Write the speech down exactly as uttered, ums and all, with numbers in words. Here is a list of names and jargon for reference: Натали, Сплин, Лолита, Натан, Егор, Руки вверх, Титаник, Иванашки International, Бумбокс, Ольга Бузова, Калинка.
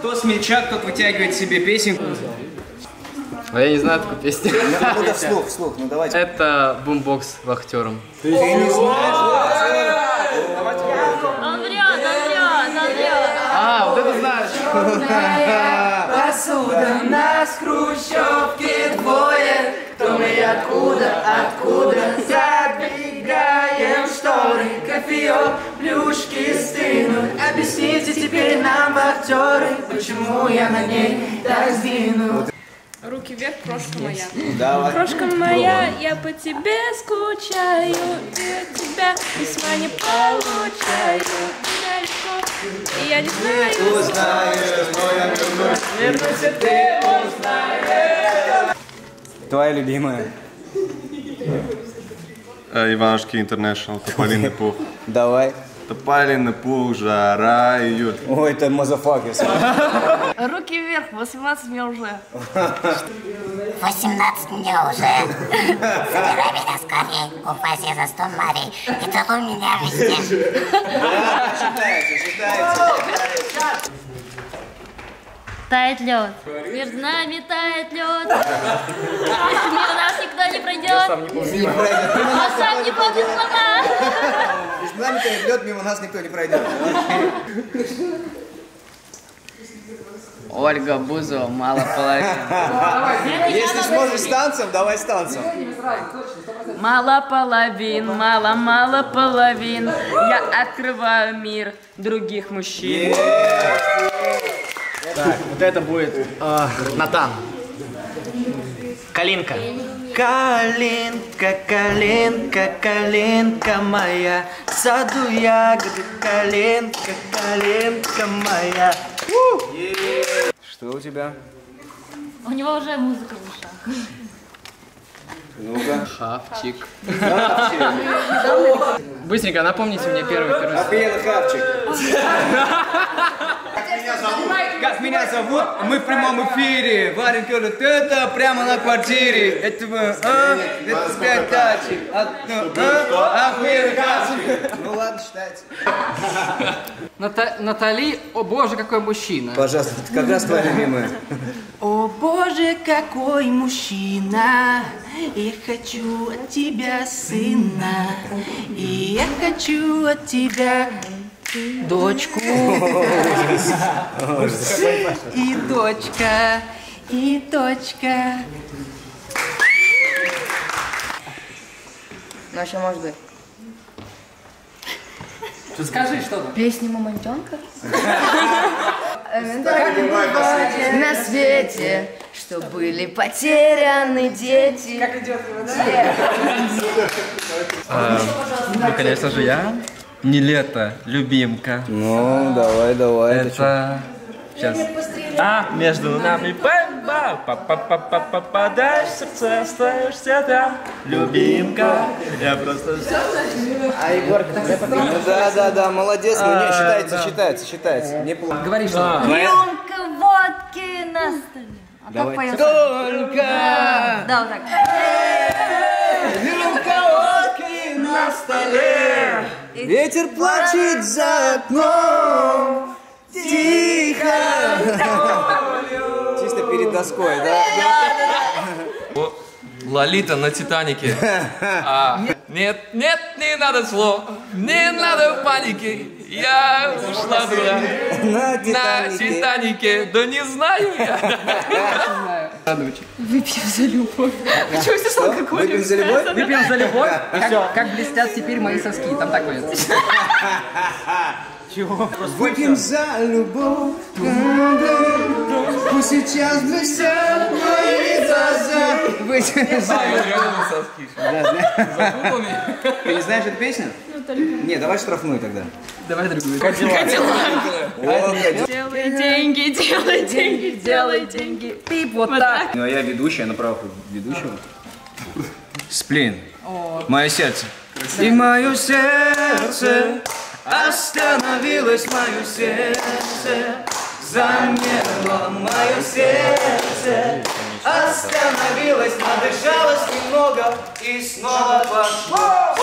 Кто смельчак, тот вытягивает себе песенку. А я не знаю такую песню. Это вслух, вслух, ну давайте. Это бумбокс вахтером. Ты не знаешь? Он врет, он врет, он врет. А, вот это знаешь. Посуда нас хрущевки двое. То мы откуда, откуда забегаем шторы. Кофеек, плюшки стынут. Объясните теперь нам, актеры, почему я на ней так сдвину. Руки вверх, крошка моя. Давай. Крошка моя, я по тебе скучаю, без тебя письма не получаю. И я не знаю, ты узнаешь, но я вернусь, вернусь, и ты узнаешь. Твоя любимая. Иванашки International, тополиный пух. Давай. Тополиный пух, жара, июль. Ой, это мазафакер. Руки вверх, восемнадцать мне уже. восемнадцать мне уже. Забирай меня скорей, упаси за сто морей. И целуй меня везде. Считается, считается. Тает лед. Между нами тает лед. Мимо нас никто не пройдет. Не пройдет. А сам не помнит слова. Между нами тает лед, мимо нас никто не пройдет. Ольга Бузова, мало половин. Если сможешь с танцем, давай с танцем. Мало половин, мало-мало половин. Я открываю мир других мужчин. Так, вот это будет Натан. Калинка. Калинка, калинка, калинка моя. В саду ягоды, калинка, калинка моя. Что у тебя? У него уже музыка в ушах. Ну-ка. Хавчик. Быстренько, напомните мне первый первый. Охуенно, хавчик. Как меня зовут? Мы в прямом эфире. Варим кёрт, это прямо на квартире. Это мы, а? Это пять тачек. Охуенно, хавчик. Ну ладно, считайте. Натали, о боже, какой мужчина. Пожалуйста, как раз твоя любимая. О боже, какой мужчина. Я хочу от тебя сына, и я хочу от тебя дочку, и дочка, и дочка. Ну, еще может быть. Ты скажи что-то. Песня «Мамонтенка». На свете, что были потеряны дети. Как идет его, да? Ну, конечно же, я. Не лето, любимка. Ну, давай, давай. Это... Сейчас. А, между нами бэмба. Попадаешь в сердце, остаешься там. Любимка. Я просто... А Егор, да, да, да, молодец. Считается, считается, считается. Говори, что... Рюмка водки на столе. Давай. Только! Да, да, вот так. Рюмка водки на столе. Ветер плачет за окном. Тихо. Чисто перед доской, да? О, Лолита на «Титанике». А, нет, нет, не надо слов, не надо паники. Я ушла дура на «Титанике». На «Титанике». Да не знаю я. Выпьем за любовь. Почему все с алкоголем? Выпьем за любовь? Выпьем за любовь. Как блестят теперь мои соски. Там такое. Чего? Выпьем за любовь. Пусть сейчас блестят мои соски. Выпьем за любовь. Ты не знаешь эту песню? Не, давай штрафную тогда. Давай другую. Делай деньги, делай деньги, делай деньги. Ты вот так. Ну а я ведущая, на правах ведущего. Сплин. Мое сердце. И мое сердце остановилось, мое сердце замерло, мое сердце остановилось, надышалось немного и снова пошло.